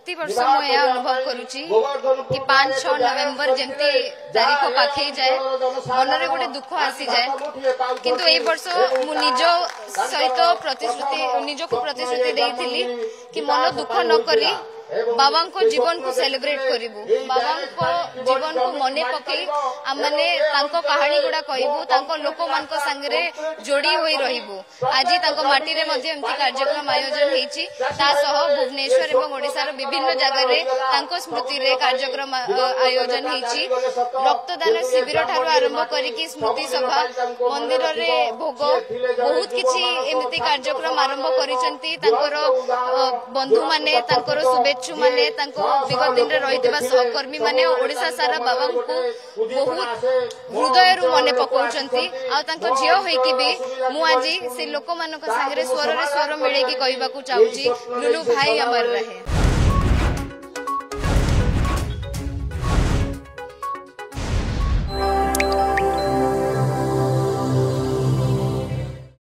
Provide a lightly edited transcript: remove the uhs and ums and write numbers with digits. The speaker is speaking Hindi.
प्रति वर्ष मुझे अनुभव करुच्ची कि 5-6 नवेम्बर जमती तारीख पाखे जाए मन में गोटे दुख आसी जाए किंतु ए वर्ष मु निज सहित निजको प्रतिश्रुति देइथिली कि मन दुख न करी बाबा को जीवन को सेलिब्रेट करूँ बाबा को जीवन को मन पकई आम मैंने कहानी गुड़ा कहूँ लोक मान संगे जोड़ी हुई रहू आज माटी में कार्यक्रम आयोजन हो भुवनेश्वर और ओडिशार विभिन्न जगह स्मृति रे कार्यक्रम आयोजन हो रक्तदान शिविर ठार आरंभ करी स्मृति सभा मंदिर में भोग बहुत किसी एमती कार्यक्रम आरंभ कर बंधु मान शुभे माने विगत दिन रही सहकर्मी माने ओडिशा सारा बाबा को बहुत हृदय रु मन पकाउ झील हो आज से लोक मान स्वर मिले कहवाक चाहूँ लुलु भाई अमर रहे।